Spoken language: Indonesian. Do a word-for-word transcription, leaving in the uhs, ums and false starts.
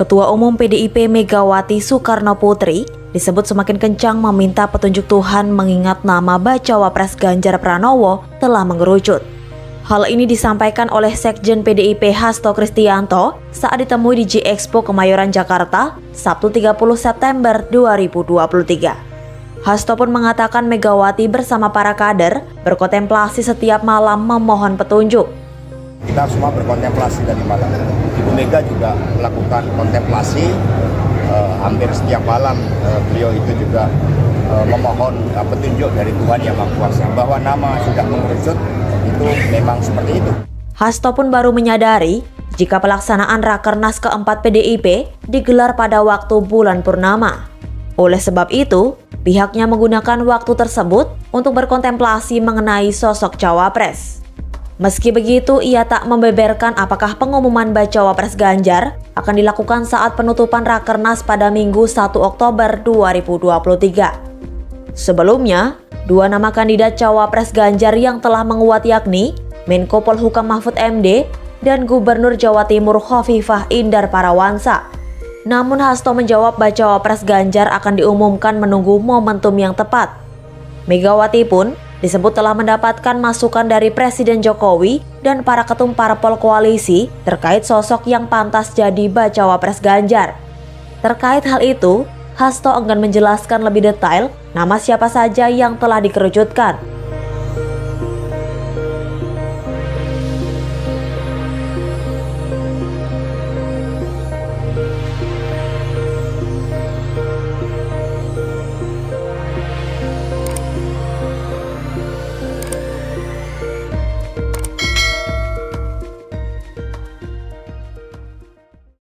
Ketua Umum P D I P Megawati Soekarnoputri disebut semakin kencang meminta petunjuk Tuhan mengingat nama bacawa pres Ganjar Pranowo telah mengerucut. Hal ini disampaikan oleh Sekjen P D I P Hasto Kristiyanto saat ditemui di JIExpo Kemayoran, Jakarta, Sabtu tiga puluh September dua ribu dua puluh tiga. Hasto pun mengatakan Megawati bersama para kader berkontemplasi setiap malam memohon petunjuk. Kita semua berkontemplasi dari malam. Ibu Mega juga melakukan kontemplasi eh, hampir setiap malam. Eh, beliau itu juga eh, memohon eh, petunjuk dari Tuhan Yang Maha Kuasa bahwa nama sudah mengerucut, itu memang seperti itu. Hasto pun baru menyadari jika pelaksanaan Rakernas keempat P D I P digelar pada waktu bulan purnama. Oleh sebab itu, pihaknya menggunakan waktu tersebut untuk berkontemplasi mengenai sosok cawapres. Meski begitu, ia tak membeberkan apakah pengumuman bacawa pres Ganjar akan dilakukan saat penutupan Rakernas pada Minggu satu Oktober dua ribu dua puluh tiga. Sebelumnya, dua nama kandidat cawapres Ganjar yang telah menguat yakni Menko Polhukam Mahfud M D dan Gubernur Jawa Timur Khofifah Indar Parawansa. Namun Hasto menjawab bacawa pres Ganjar akan diumumkan menunggu momentum yang tepat. Megawati pun disebut telah mendapatkan masukan dari Presiden Jokowi dan para ketum parpol koalisi terkait sosok yang pantas jadi bacawa pres Ganjar. Terkait hal itu, Hasto enggan menjelaskan lebih detail nama siapa saja yang telah dikerucutkan.